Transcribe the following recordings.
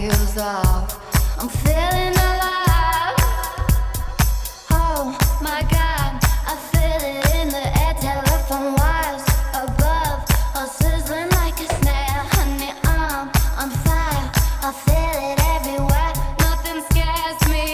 feels off. I'm feeling alive. Oh my God, I feel it in the air. Telephone wires above are sizzling like a snare. Honey, I'm on fire. I feel it everywhere. Nothing scares me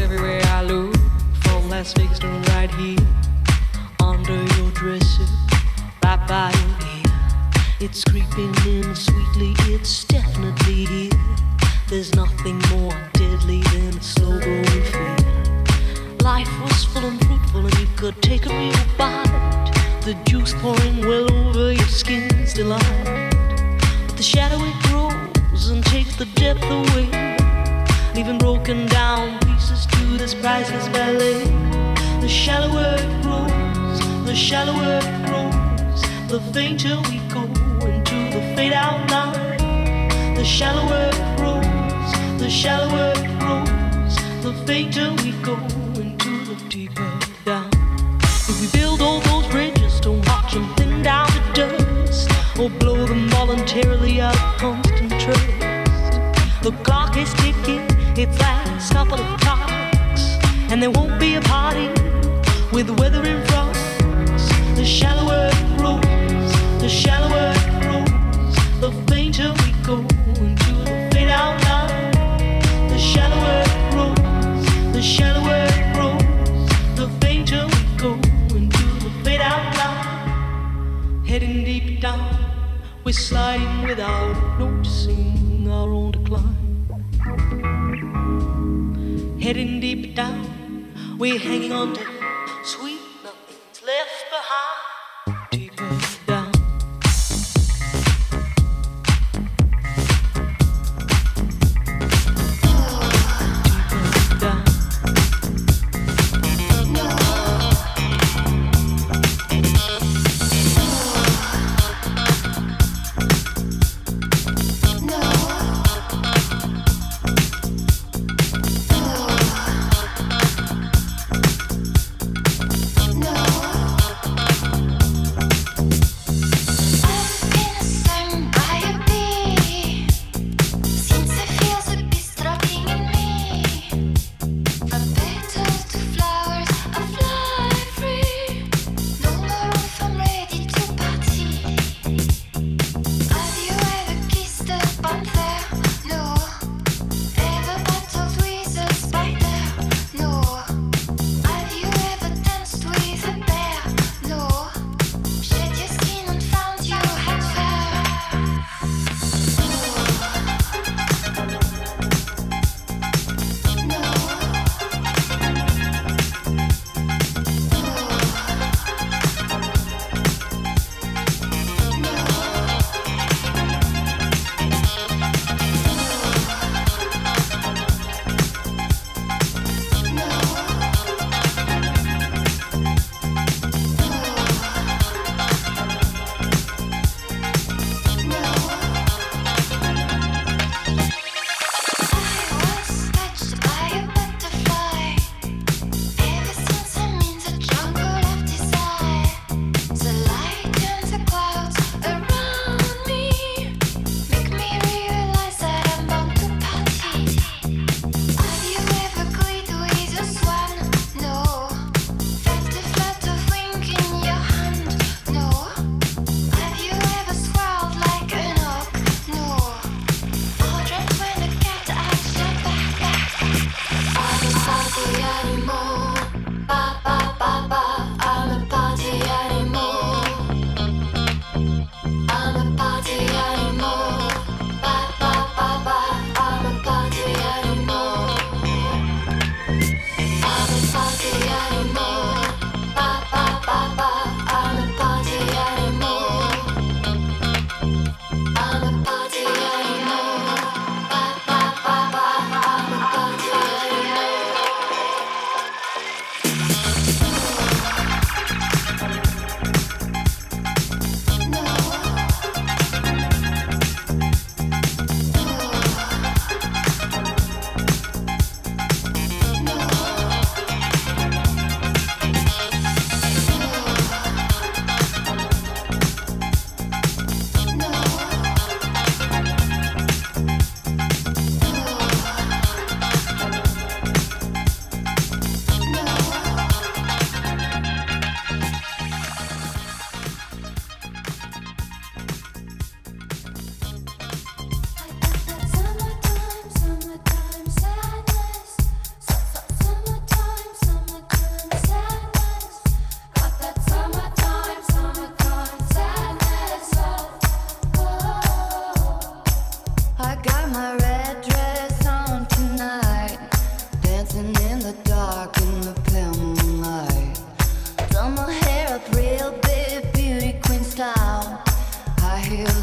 everywhere I look, from Las Vegas to right here, under your dresser, right by your ear. It's creeping in sweetly, it's definitely here. There's nothing more deadly than a slow-growing fear. Life was full and fruitful and you could take a real bite, the juice pouring well over your skin's delight. But the shadow it grows and takes the depth away, leaving broken down pieces to this priceless ballet. The shallower it grows, the shallower it grows, the fainter we go into the fade-out line. The shallower it grows, the shallower it grows, the fainter we go into the deeper down. If we build all those bridges, don't watch them thin down to dust, or blow them voluntarily out of constant trust. The clock is ticking, it's last couple of clocks, and there won't be a party with weather and frogs. The shallower it grows, the shallower it grows, the fainter we go into the fade-out line. The shallower it grows, the shallower it grows, the fainter we go into the fade-out line. Heading deep down, we're sliding without noticing our own decline. Heading deep down, we're hanging on to sweet nothing's left behind.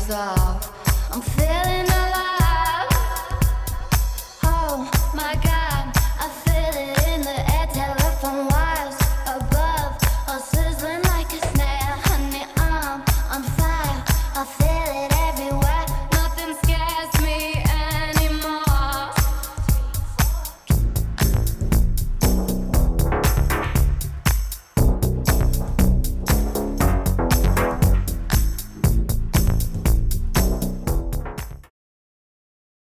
bizarre.